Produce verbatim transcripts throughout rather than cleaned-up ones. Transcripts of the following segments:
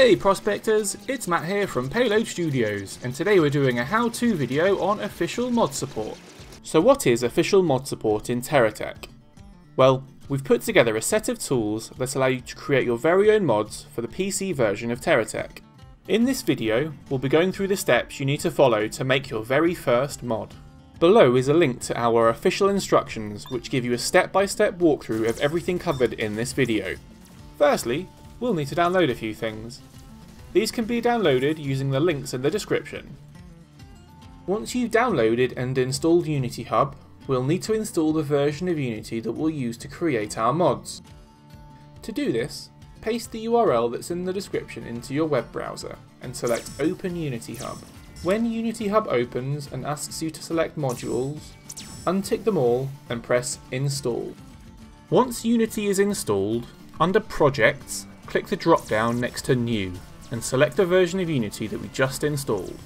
Hey prospectors, it's Matt here from Payload Studios, and today we're doing a how-to video on official mod support. So what is official mod support in TerraTech? Well, we've put together a set of tools that allow you to create your very own mods for the P C version of TerraTech. In this video, we'll be going through the steps you need to follow to make your very first mod. Below is a link to our official instructions which give you a step-by-step walkthrough of everything covered in this video. Firstly, we'll need to download a few things. These can be downloaded using the links in the description. Once you've downloaded and installed Unity Hub, we'll need to install the version of Unity that we'll use to create our mods. To do this, paste the U R L that's in the description into your web browser and select Open Unity Hub. When Unity Hub opens and asks you to select modules, untick them all and press Install. Once Unity is installed, under Projects, click the drop down next to New and select the version of Unity that we just installed.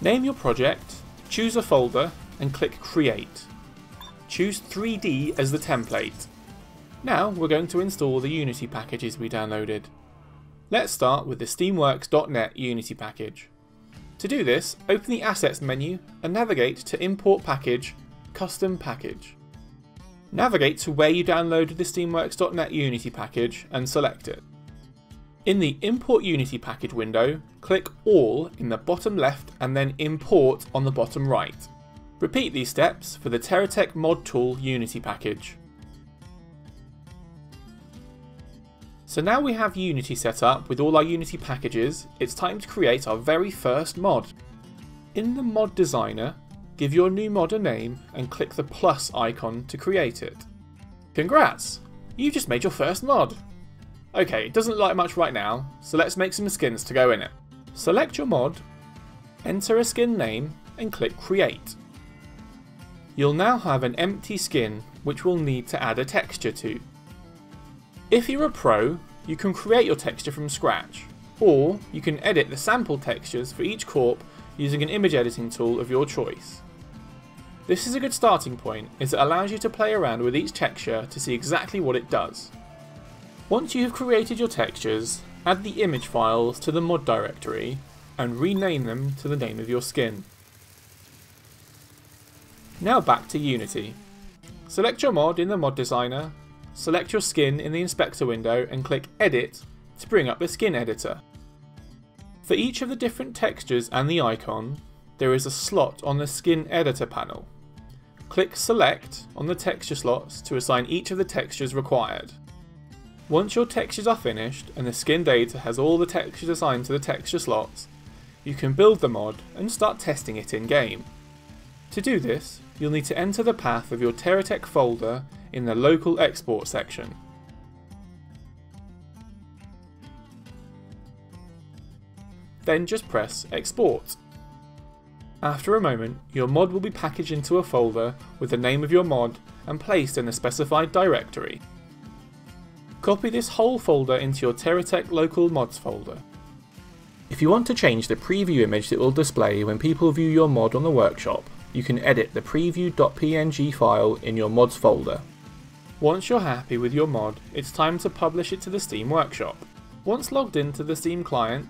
Name your project, choose a folder and click Create. Choose three D as the template. Now we're going to install the Unity packages we downloaded. Let's start with the Steamworks dot net Unity package. To do this, open the Assets menu and navigate to Import Package, Custom Package. Navigate to where you downloaded the Steamworks dot net Unity package and select it. In the Import Unity package window, click All in the bottom left and then Import on the bottom right. Repeat these steps for the TerraTech Mod Tool Unity package. So now we have Unity set up with all our Unity packages, it's time to create our very first mod. In the Mod Designer, give your new mod a name and click the plus icon to create it. Congrats! You've just made your first mod! Okay, it doesn't look like much right now, so let's make some skins to go in it. Select your mod, enter a skin name and click Create. You'll now have an empty skin which we'll need to add a texture to. If you're a pro, you can create your texture from scratch, or you can edit the sample textures for each corp using an image editing tool of your choice. This is a good starting point as it allows you to play around with each texture to see exactly what it does. Once you have created your textures, add the image files to the mod directory and rename them to the name of your skin. Now back to Unity. Select your mod in the Mod Designer, select your skin in the Inspector window and click Edit to bring up the skin editor. For each of the different textures and the icon, there is a slot on the skin editor panel. Click Select on the texture slots to assign each of the textures required. Once your textures are finished and the skin data has all the textures assigned to the texture slots, you can build the mod and start testing it in game. To do this, you'll need to enter the path of your TerraTech folder in the Local Export section. Then just press Export. After a moment, your mod will be packaged into a folder with the name of your mod and placed in the specified directory. Copy this whole folder into your TerraTech Local Mods folder. If you want to change the preview image that will display when people view your mod on the workshop, you can edit the preview dot P N G file in your mods folder. Once you're happy with your mod, it's time to publish it to the Steam Workshop. Once logged into the Steam client,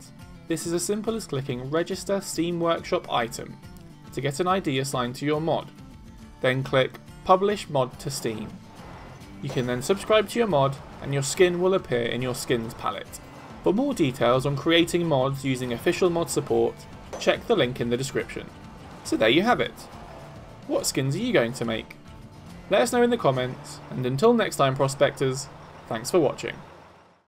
this is as simple as clicking Register Steam Workshop Item to get an I D assigned to your mod. Then click Publish Mod to Steam. You can then subscribe to your mod and your skin will appear in your skins palette. For more details on creating mods using official mod support, check the link in the description. So there you have it. What skins are you going to make? Let us know in the comments, and until next time prospectors, thanks for watching.